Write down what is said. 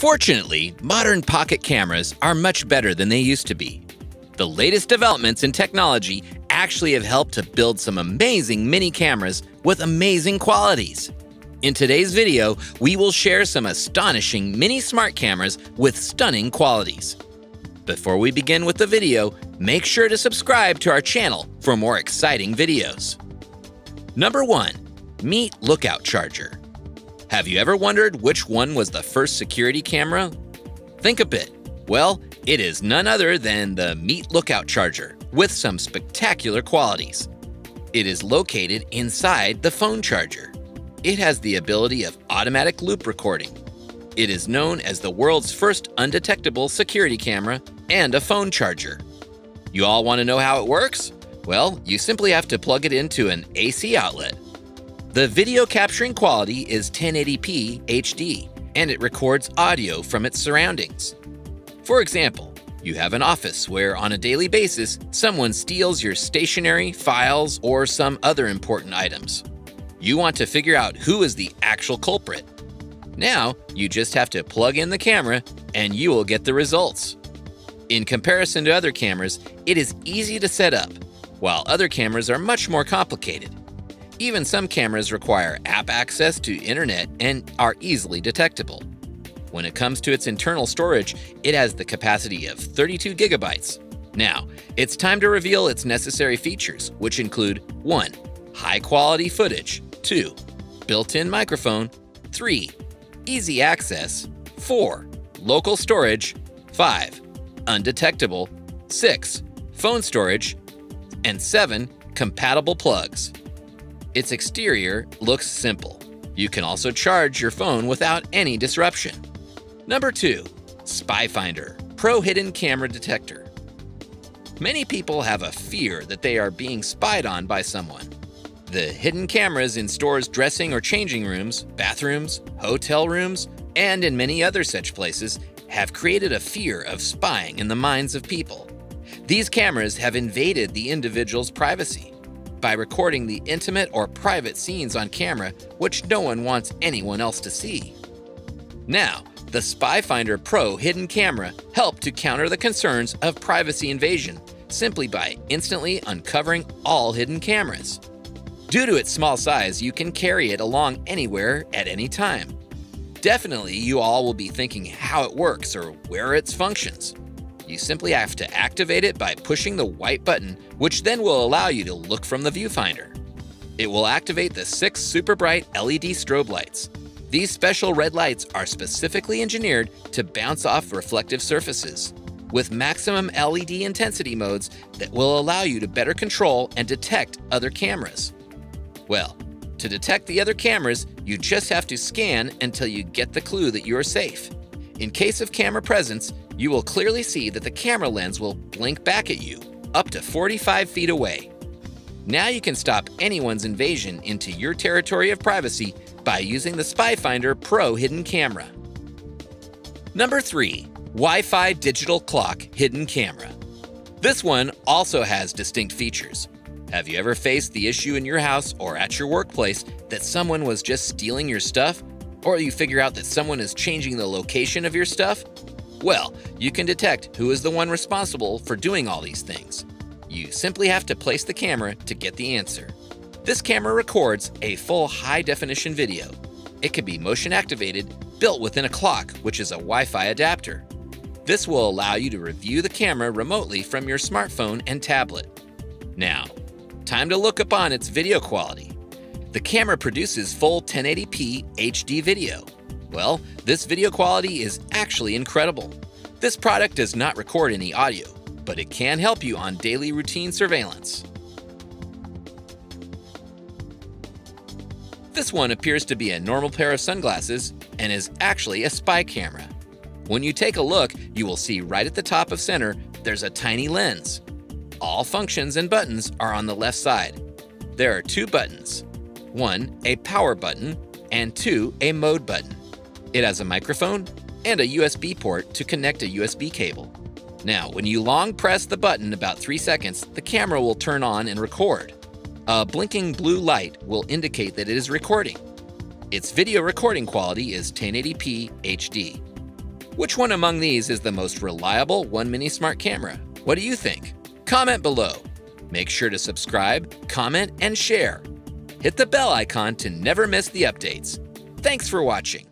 Fortunately, modern pocket cameras are much better than they used to be. The latest developments in technology actually have helped to build some amazing mini cameras with amazing qualities. In today's video, we will share some astonishing mini smart cameras with stunning qualities. Before we begin with the video, make sure to subscribe to our channel for more exciting videos. Number 1. Meet Lookout Charger. Have you ever wondered which one was the first security camera? Think a bit. Well, it is none other than the Meet Lookout Charger with some spectacular qualities. It is located inside the phone charger. It has the ability of automatic loop recording. It is known as the world's first undetectable security camera and a phone charger. You all want to know how it works? Well, you simply have to plug it into an AC outlet. The video capturing quality is 1080p HD, and it records audio from its surroundings. For example, you have an office where on a daily basis, someone steals your stationery, files, or some other important items. You want to figure out who is the actual culprit. Now, you just have to plug in the camera and you will get the results. In comparison to other cameras, it is easy to set up, while other cameras are much more complicated. Even some cameras require app access to internet and are easily detectable. When it comes to its internal storage, it has the capacity of 32 gigabytes. Now, it's time to reveal its necessary features, which include 1. High-quality footage, 2. Built-in microphone, 3. Easy access, 4. Local storage, 5. Undetectable, 6. Phone storage, and 7. Compatible plugs. Its exterior looks simple. You can also charge your phone without any disruption. Number 2. SpyFinder Pro Hidden Camera Detector. Many people have a fear that they are being spied on by someone. The hidden cameras in stores' dressing or changing rooms, bathrooms, hotel rooms, and in many other such places have created a fear of spying in the minds of people. These cameras have invaded the individual's privacy by recording the intimate or private scenes on camera, which no one wants anyone else to see. Now, the SpyFinder Pro hidden camera helped to counter the concerns of privacy invasion simply by instantly uncovering all hidden cameras. Due to its small size, you can carry it along anywhere at any time. Definitely, you all will be thinking how it works or where its functions. You simply have to activate it by pushing the white button, which then will allow you to look from the viewfinder. It will activate the 6 super bright LED strobe lights. These special red lights are specifically engineered to bounce off reflective surfaces, with maximum LED intensity modes that will allow you to better control and detect other cameras. Well, to detect the other cameras, you just have to scan until you get the clue that you are safe. In case of camera presence, you will clearly see that the camera lens will blink back at you, up to 45 feet away. Now you can stop anyone's invasion into your territory of privacy by using the SpyFinder Pro Hidden Camera. Number 3. Wi-Fi Digital Clock Hidden Camera. This one also has distinct features. Have you ever faced the issue in your house or at your workplace that someone was just stealing your stuff? Or you figure out that someone is changing the location of your stuff? Well, you can detect who is the one responsible for doing all these things. You simply have to place the camera to get the answer. This camera records a full high-definition video. It can be motion-activated, built within a clock, which is a Wi-Fi adapter. This will allow you to review the camera remotely from your smartphone and tablet. Now, time to look upon its video quality. The camera produces full 1080p HD video. Well, this video quality is actually incredible. This product does not record any audio, but it can help you on daily routine surveillance. This one appears to be a normal pair of sunglasses and is actually a spy camera. When you take a look, you will see right at the top of center, there's a tiny lens. All functions and buttons are on the left side. There are 2 buttons, 1, a power button, and 2, a mode button. It has a microphone and a USB port to connect a USB cable. Now, when you long press the button about 3 seconds, the camera will turn on and record. A blinking blue light will indicate that it is recording. Its video recording quality is 1080p HD. Which one among these is the most reliable 1 mini smart camera? What do you think? Comment below. Make sure to subscribe, comment, and share. Hit the bell icon to never miss the updates. Thanks for watching.